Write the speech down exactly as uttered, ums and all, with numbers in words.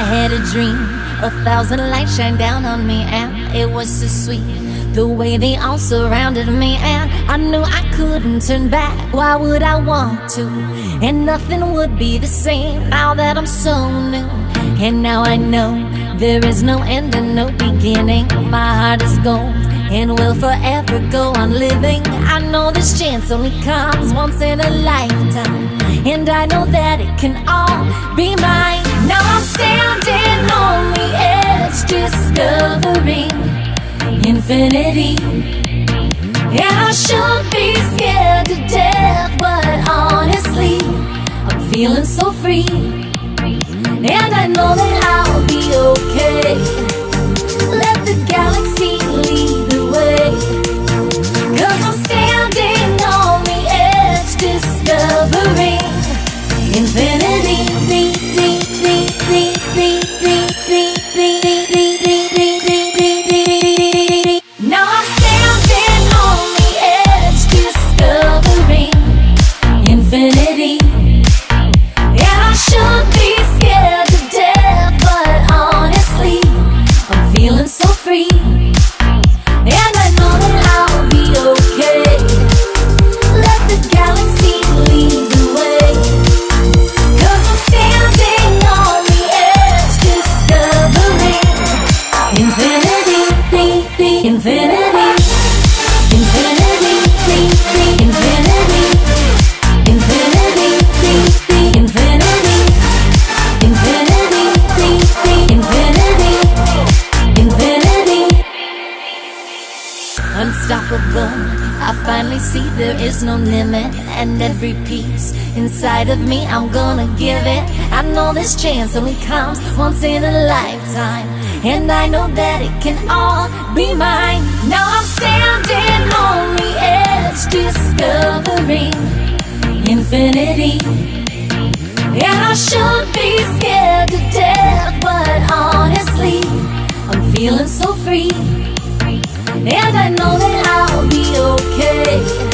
I had a dream, a thousand lights shined down on me, and it was so sweet, the way they all surrounded me, and I knew I couldn't turn back. Why would I want to? And nothing would be the same now that I'm so new. And now I know there is no end and no beginning. My heart is gold and will forever go on living. I know this chance only comes once in a lifetime, and I know that it can all be mine. Now I'm standing on the edge, discovering infinity. And I should be scared to death, but honestly, I'm feeling so free. And I know that I'll be okay. Let the galaxy lead the way, 'cause I'm standing on the edge, discovering infinity. Now I'm standing on the edge, discovering infinity. And I should be scared to death, but honestly, I'm feeling so free. And I know that I'll be okay. Let the galaxy lead the way, 'cause I'm standing on the edge, discovering infinity, infinity, infinity, infinity, infinity, infinity, infinity, infinity. Infinity, infinity, infinity. Unstoppable, I finally see there is no limit, and every piece inside of me I'm gonna give it. I know this chance only comes once in a lifetime, and I know that it can all be mine. Now I'm standing on the edge, discovering infinity. And I should be scared to death, but honestly, I'm feeling so free. And I know that I'll be okay.